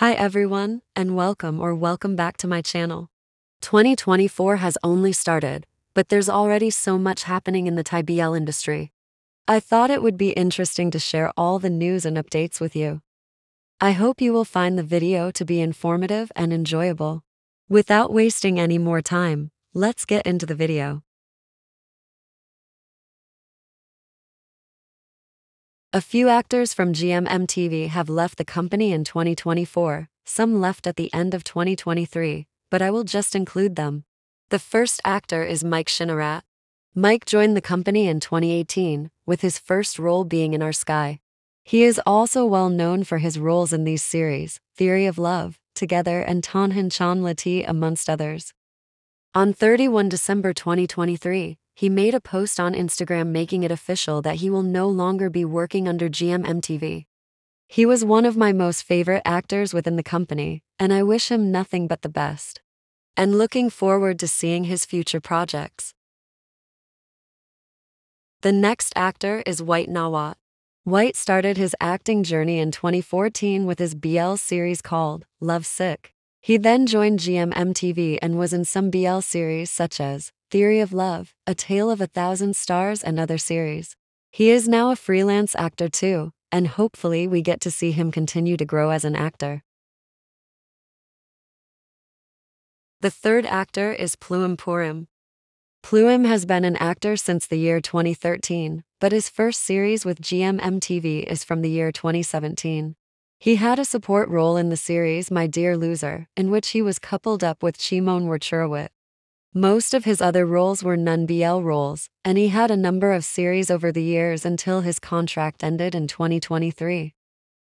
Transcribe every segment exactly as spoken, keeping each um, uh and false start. Hi everyone, and welcome or welcome back to my channel. twenty twenty-four has only started, but there's already so much happening in the Thai B L industry. I thought it would be interesting to share all the news and updates with you. I hope you will find the video to be informative and enjoyable. Without wasting any more time, let's get into the video. A few actors from G M M T V have left the company in twenty twenty-four, some left at the end of twenty twenty-three, but I will just include them. The first actor is Mike Shinnerat. Mike joined the company in twenty eighteen, with his first role being in Our Sky. He is also well known for his roles in these series, Theory of Love, Together and Tanhin Chan Lati amongst others. On thirty-first of December twenty twenty-three, he made a post on Instagram making it official that he will no longer be working under G M M T V. He was one of my most favorite actors within the company, and I wish him nothing but the best. And looking forward to seeing his future projects. The next actor is White Nawat. White started his acting journey in twenty fourteen with his B L series called Love Sick. He then joined G M M T V and was in some B L series such as Theory of Love, A Tale of a Thousand Stars and other series. He is now a freelance actor too, and hopefully we get to see him continue to grow as an actor. The third actor is Pluem Purim. Pluem has been an actor since the year twenty thirteen, but his first series with G M M T V is from the year twenty seventeen. He had a support role in the series My Dear Loser, in which he was coupled up with Chimon Wachirawit. Most of his other roles were non-B L roles, and he had a number of series over the years until his contract ended in twenty twenty-three.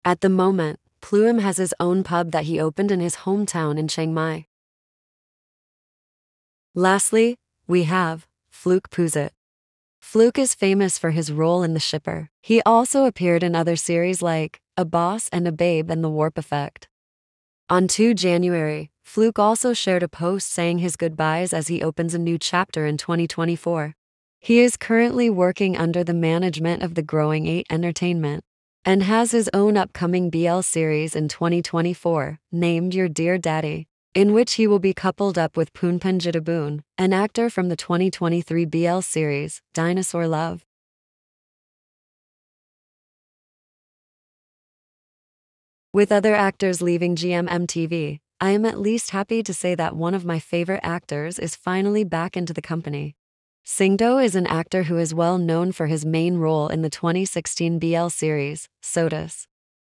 At the moment, Pluem has his own pub that he opened in his hometown in Chiang Mai. Lastly, we have Fluke Pusit. Fluke is famous for his role in The Shipper. He also appeared in other series like A Boss and A Babe and The Warp Effect. On the second of January, Fluke also shared a post saying his goodbyes as he opens a new chapter in twenty twenty-four. He is currently working under the management of the Growing eight Entertainment and has his own upcoming B L series in twenty twenty-four, named Your Dear Daddy, in which he will be coupled up with Poonpen Jitaboon, an actor from the twenty twenty-three B L series, Dinosaur Love. With other actors leaving G M M T V, I am at least happy to say that one of my favorite actors is finally back into the company. Singto is an actor who is well known for his main role in the twenty sixteen B L series, SOTUS.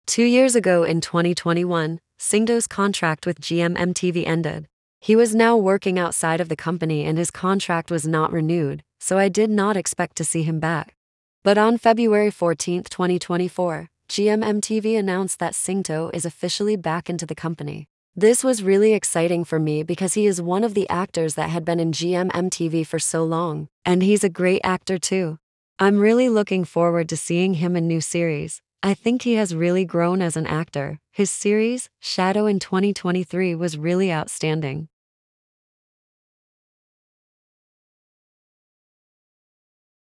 Two years ago in twenty twenty-one, Singto's contract with G M M T V ended. He was now working outside of the company and his contract was not renewed, so I did not expect to see him back. But on February fourteenth twenty twenty-four, G M M T V announced that Singto is officially back into the company. This was really exciting for me because he is one of the actors that had been in G M M T V for so long, and he's a great actor too. I'm really looking forward to seeing him in new series. I think he has really grown as an actor. His series, Shadow in twenty twenty-three, was really outstanding.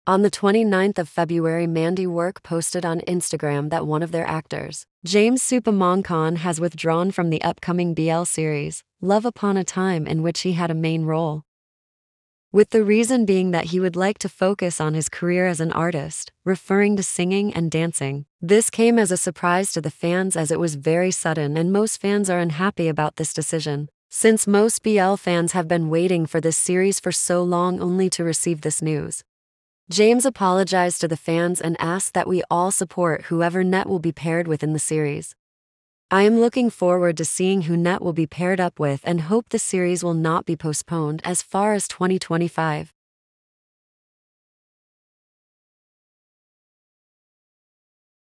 On the twenty-ninth of February, Mandy Work posted on Instagram that one of their actors, James Supamongkon, has withdrawn from the upcoming B L series, Love Upon a Time, in which he had a main role. With the reason being that he would like to focus on his career as an artist, referring to singing and dancing. This came as a surprise to the fans as it was very sudden and most fans are unhappy about this decision, since most B L fans have been waiting for this series for so long only to receive this news. James apologized to the fans and asked that we all support whoever Net will be paired with in the series. I am looking forward to seeing who Net will be paired up with and hope the series will not be postponed as far as twenty twenty-five.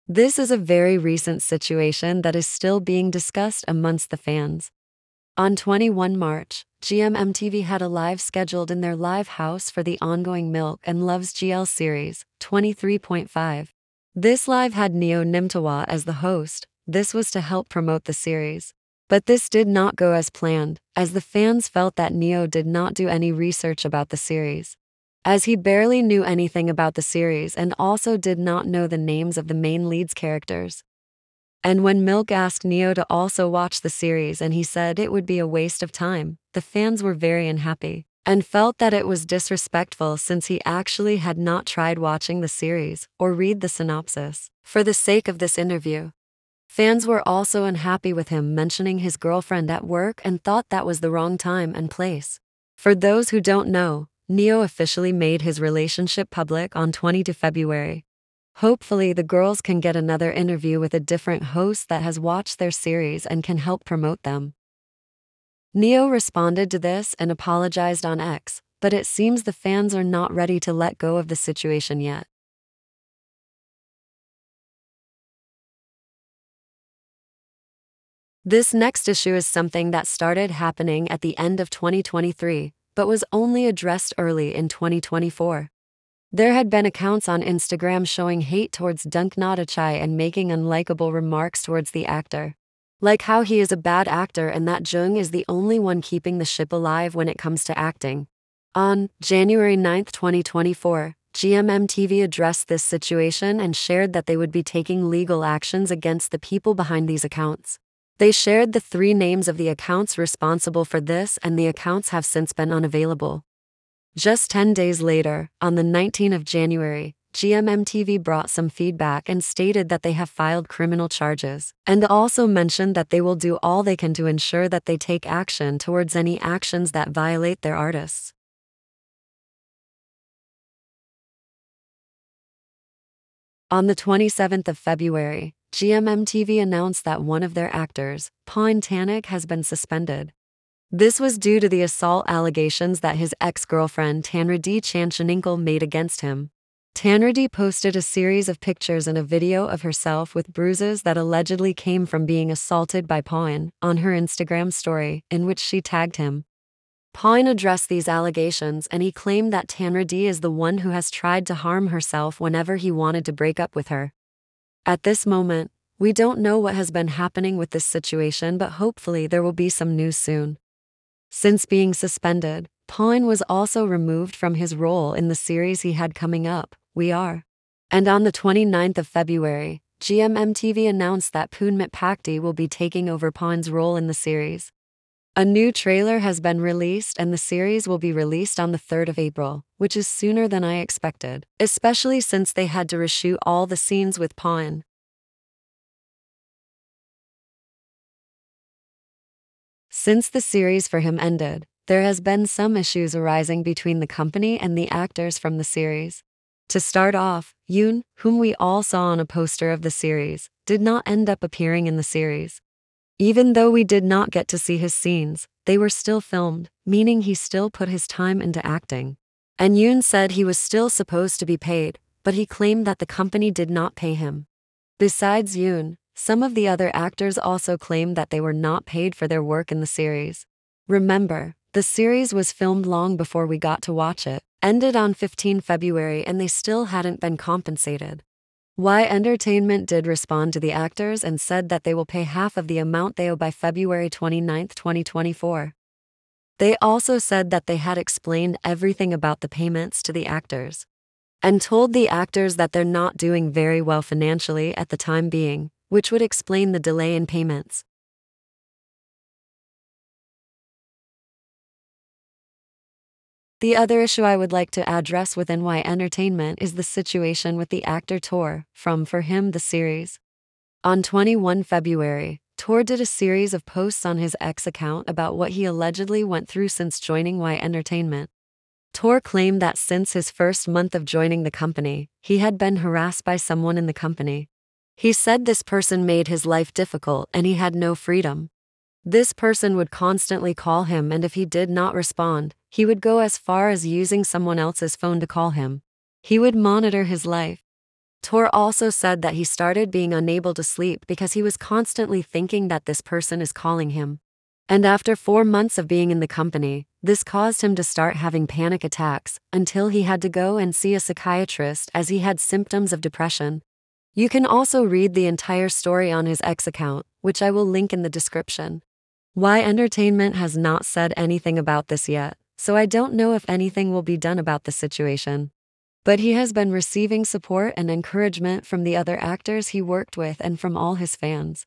This is a very recent situation that is still being discussed amongst the fans. On the twenty-first of March, G M M T V had a live scheduled in their live house for the ongoing Milk and Love's G L series, twenty-three point five. This live had Neo Nimtawa as the host. This was to help promote the series. But this did not go as planned, as the fans felt that Neo did not do any research about the series, as he barely knew anything about the series and also did not know the names of the main leads characters. And when Milk asked Neo to also watch the series and he said it would be a waste of time, the fans were very unhappy and felt that it was disrespectful since he actually had not tried watching the series or read the synopsis. For the sake of this interview, fans were also unhappy with him mentioning his girlfriend at work and thought that was the wrong time and place. For those who don't know, Neo officially made his relationship public on the twentieth of February. Hopefully the girls can get another interview with a different host that has watched their series and can help promote them. Neo responded to this and apologized on X, but it seems the fans are not ready to let go of the situation yet. This next issue is something that started happening at the end of twenty twenty-three, but was only addressed early in twenty twenty-four. There had been accounts on Instagram showing hate towards Dunk Natachai and making unlikable remarks towards the actor, like how he is a bad actor and that Jung is the only one keeping the ship alive when it comes to acting. On January ninth, twenty twenty-four, G M M T V addressed this situation and shared that they would be taking legal actions against the people behind these accounts. They shared the three names of the accounts responsible for this, and the accounts have since been unavailable. Just ten days later, on the nineteenth of January, G M M T V brought some feedback and stated that they have filed criminal charges, and also mentioned that they will do all they can to ensure that they take action towards any actions that violate their artists. On the twenty-seventh of February, G M M T V announced that one of their actors, Pine, has been suspended. This was due to the assault allegations that his ex-girlfriend Tanradi Chanchaninkle made against him. Tanradi posted a series of pictures and a video of herself with bruises that allegedly came from being assaulted by Pawan on her Instagram story, in which she tagged him. Pawan addressed these allegations and he claimed that Tanradi is the one who has tried to harm herself whenever he wanted to break up with her. At this moment, we don't know what has been happening with this situation, but hopefully there will be some news soon. Since being suspended, Pine was also removed from his role in the series he had coming up, We Are. And on the twenty-ninth of February, G M M T V announced that Poonpen Jitaboon will be taking over Pine's role in the series. A new trailer has been released and the series will be released on the third of April, which is sooner than I expected, especially since they had to reshoot all the scenes with Pine. Since the series for him ended, there has been some issues arising between the company and the actors from the series. To start off, Yoon, whom we all saw on a poster of the series, did not end up appearing in the series. Even though we did not get to see his scenes, they were still filmed, meaning he still put his time into acting. And Yoon said he was still supposed to be paid, but he claimed that the company did not pay him. Besides Yoon, some of the other actors also claimed that they were not paid for their work in the series. Remember, the series was filmed long before we got to watch it, ended on the fifteenth of February, and they still hadn't been compensated. Y Entertainment did respond to the actors and said that they will pay half of the amount they owe by February twenty-ninth, twenty twenty-four. They also said that they had explained everything about the payments to the actors and told the actors that they're not doing very well financially at the time being, which would explain the delay in payments. The other issue I would like to address within Y Entertainment is the situation with the actor Tor from For Him the series. On the twenty-first of February, Tor did a series of posts on his X account about what he allegedly went through since joining Y Entertainment. Tor claimed that since his first month of joining the company, he had been harassed by someone in the company. He said this person made his life difficult and he had no freedom. This person would constantly call him, and if he did not respond, he would go as far as using someone else's phone to call him. He would monitor his life. Tor also said that he started being unable to sleep because he was constantly thinking that this person is calling him. And after four months of being in the company, this caused him to start having panic attacks until he had to go and see a psychiatrist as he had symptoms of depression. You can also read the entire story on his X account, which I will link in the description. Y Entertainment has not said anything about this yet, so I don't know if anything will be done about the situation. but he has been receiving support and encouragement from the other actors he worked with and from all his fans.